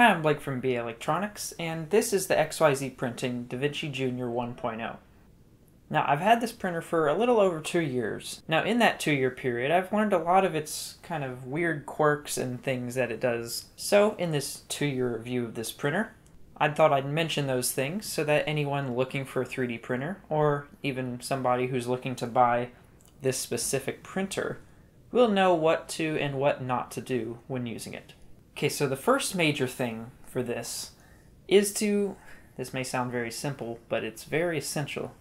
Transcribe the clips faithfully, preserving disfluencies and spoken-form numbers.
Hi, I'm Blake from B A Electronics, and this is the X Y Z Printing DaVinci Junior one point oh. Now, I've had this printer for a little over two years. Now, in that two-year period, I've learned a lot of its kind of weird quirks and things that it does. So, in this two-year review of this printer, I thought I'd mention those things so that anyone looking for a three D printer, or even somebody who's looking to buy this specific printer, will know what to and what not to do when using it. Okay, so the first major thing for this is to, this may sound very simple, but it's very essential,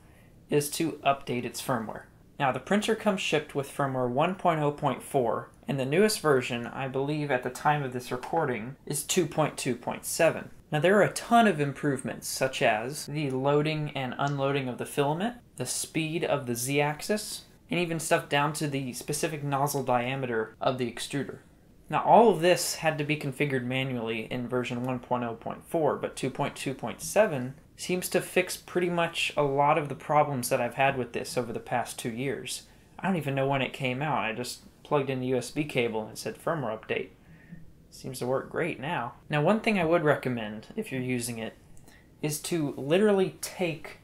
is to update its firmware. Now, the printer comes shipped with firmware one point oh point four, and the newest version, I believe at the time of this recording, is two point two point seven. Now, there are a ton of improvements, such as the loading and unloading of the filament, the speed of the Z-axis, and even stuff down to the specific nozzle diameter of the extruder. Now, all of this had to be configured manually in version one point oh point four, but two point two point seven seems to fix pretty much a lot of the problems that I've had with this over the past two years. I don't even know when it came out. I just plugged in the U S B cable and it said firmware update. Seems to work great now. Now, one thing I would recommend if you're using it is to literally take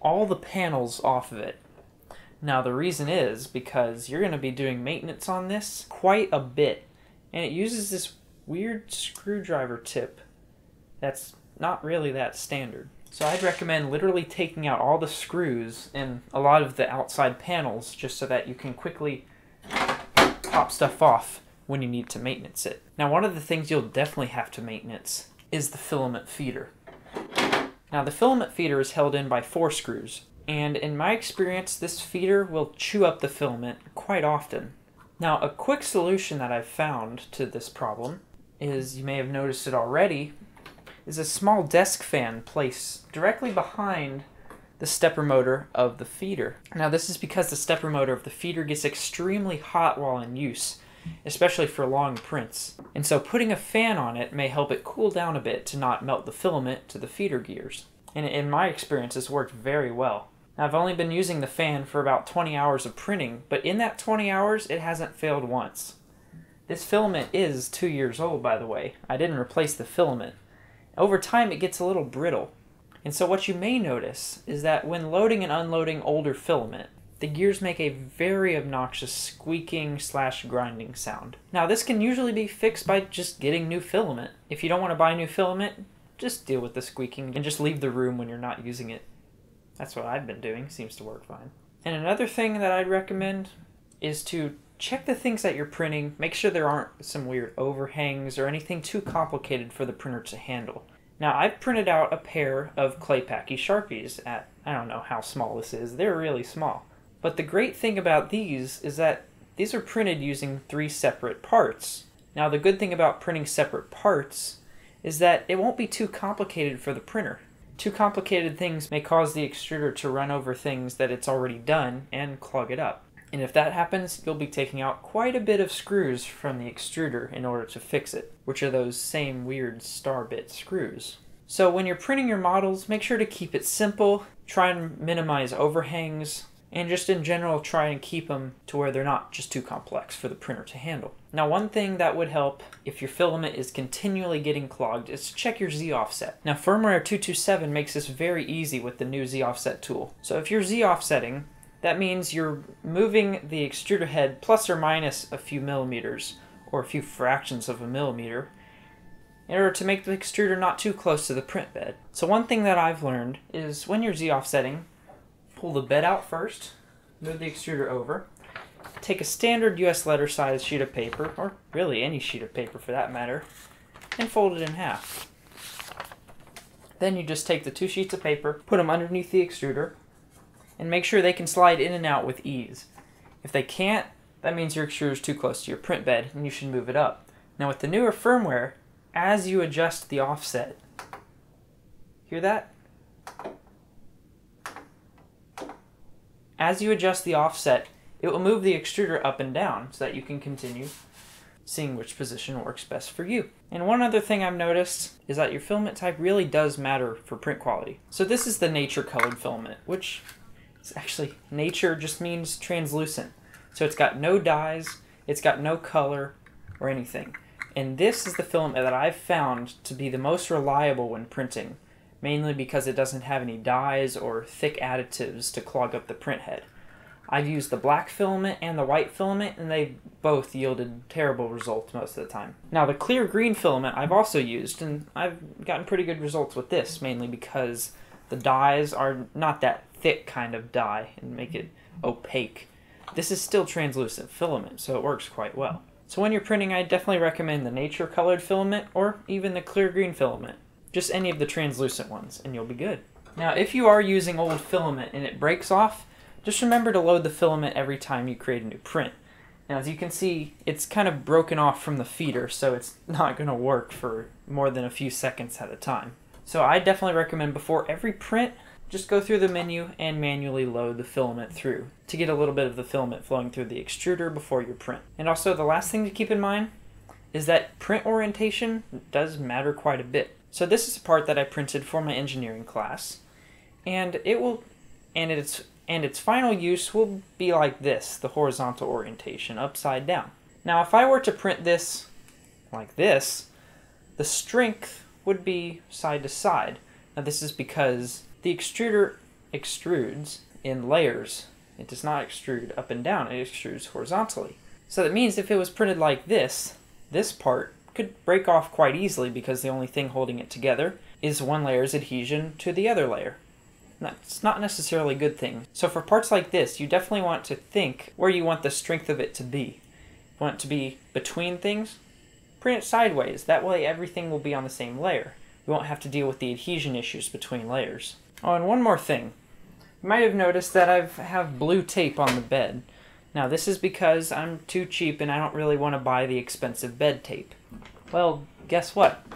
all the panels off of it. Now, the reason is because you're going to be doing maintenance on this quite a bit, and it uses this weird screwdriver tip that's not really that standard. So I'd recommend literally taking out all the screws and a lot of the outside panels just so that you can quickly pop stuff off when you need to maintenance it. Now, one of the things you'll definitely have to maintenance is the filament feeder. Now, the filament feeder is held in by four screws. And in my experience, this feeder will chew up the filament quite often. Now, a quick solution that I've found to this problem is, you may have noticed it already, is a small desk fan placed directly behind the stepper motor of the feeder. Now, this is because the stepper motor of the feeder gets extremely hot while in use, especially for long prints. And so putting a fan on it may help it cool down a bit to not melt the filament to the feeder gears. And in my experience, it's worked very well. Now, I've only been using the fan for about twenty hours of printing, but in that twenty hours, it hasn't failed once. This filament is two years old, by the way. I didn't replace the filament. Over time, it gets a little brittle. And so what you may notice is that when loading and unloading older filament, the gears make a very obnoxious squeaking slash grinding sound. Now, this can usually be fixed by just getting new filament. If you don't want to buy new filament, just deal with the squeaking and just leave the room when you're not using it. That's what I've been doing. Seems to work fine. And another thing that I'd recommend is to check the things that you're printing. Make sure there aren't some weird overhangs or anything too complicated for the printer to handle. Now, I've printed out a pair of Claypaky Sharpies at, I don't know how small this is. They're really small. But the great thing about these is that these are printed using three separate parts. Now, the good thing about printing separate parts is that it won't be too complicated for the printer. Too complicated things may cause the extruder to run over things that it's already done and clog it up. And if that happens, you'll be taking out quite a bit of screws from the extruder in order to fix it, which are those same weird star bit screws. So when you're printing your models, make sure to keep it simple, try and minimize overhangs, and just in general try and keep them to where they're not just too complex for the printer to handle. Now, one thing that would help if your filament is continually getting clogged is to check your Z offset. Now, firmware two two seven makes this very easy with the new Z offset tool. So if you're Z offsetting, that means you're moving the extruder head plus or minus a few millimeters or a few fractions of a millimeter in order to make the extruder not too close to the print bed. So one thing that I've learned is when you're Z offsetting, pull the bed out first, move the extruder over, take a standard U S letter size sheet of paper, or really any sheet of paper for that matter, and fold it in half. Then you just take the two sheets of paper, put them underneath the extruder, and make sure they can slide in and out with ease. If they can't, that means your extruder is too close to your print bed and you should move it up. Now, with the newer firmware, as you adjust the offset, hear that? As you adjust the offset, it will move the extruder up and down so that you can continue seeing which position works best for you. And one other thing I've noticed is that your filament type really does matter for print quality. So this is the nature colored filament, which is actually, nature just means translucent. So it's got no dyes, it's got no color or anything. And this is the film that I've found to be the most reliable when printing, mainly because it doesn't have any dyes or thick additives to clog up the print head. I've used the black filament and the white filament, and they both yielded terrible results most of the time. Now the clear green filament I've also used, and I've gotten pretty good results with this, mainly because the dyes are not that thick kind of dye and make it opaque. This is still translucent filament, so it works quite well. So when you're printing, I definitely recommend the nature colored filament or even the clear green filament. Just any of the translucent ones, and you'll be good. Now if you are using old filament and it breaks off, just remember to load the filament every time you create a new print. Now as you can see, it's kind of broken off from the feeder, so it's not going to work for more than a few seconds at a time. So I definitely recommend before every print, just go through the menu and manually load the filament through to get a little bit of the filament flowing through the extruder before your print. And also the last thing to keep in mind is that print orientation does matter quite a bit. So this is a part that I printed for my engineering class, and it will, and its and its final use will be like this, the horizontal orientation, upside down. Now if I were to print this like this, the strength would be side to side. Now this is because the extruder extrudes in layers. It does not extrude up and down, it extrudes horizontally. So that means if it was printed like this, this part could break off quite easily because the only thing holding it together is one layer's adhesion to the other layer. And that's not necessarily a good thing. So for parts like this, you definitely want to think where you want the strength of it to be. You want it to be between things? Print it sideways. That way everything will be on the same layer. You won't have to deal with the adhesion issues between layers. Oh, and one more thing. You might have noticed that I have blue tape on the bed. Now this is because I'm too cheap and I don't really want to buy the expensive bed tape. Well, guess what?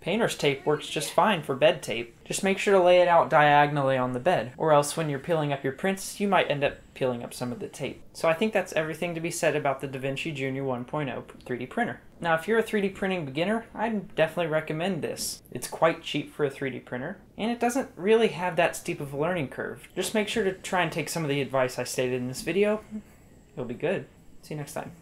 Painter's tape works just fine for bed tape. Just make sure to lay it out diagonally on the bed, or else when you're peeling up your prints, you might end up peeling up some of the tape. So I think that's everything to be said about the DaVinci Junior one point oh three D printer. Now if you're a three D printing beginner, I'd definitely recommend this. It's quite cheap for a three D printer, and it doesn't really have that steep of a learning curve. Just make sure to try and take some of the advice I stated in this video. It'll be good. See you next time.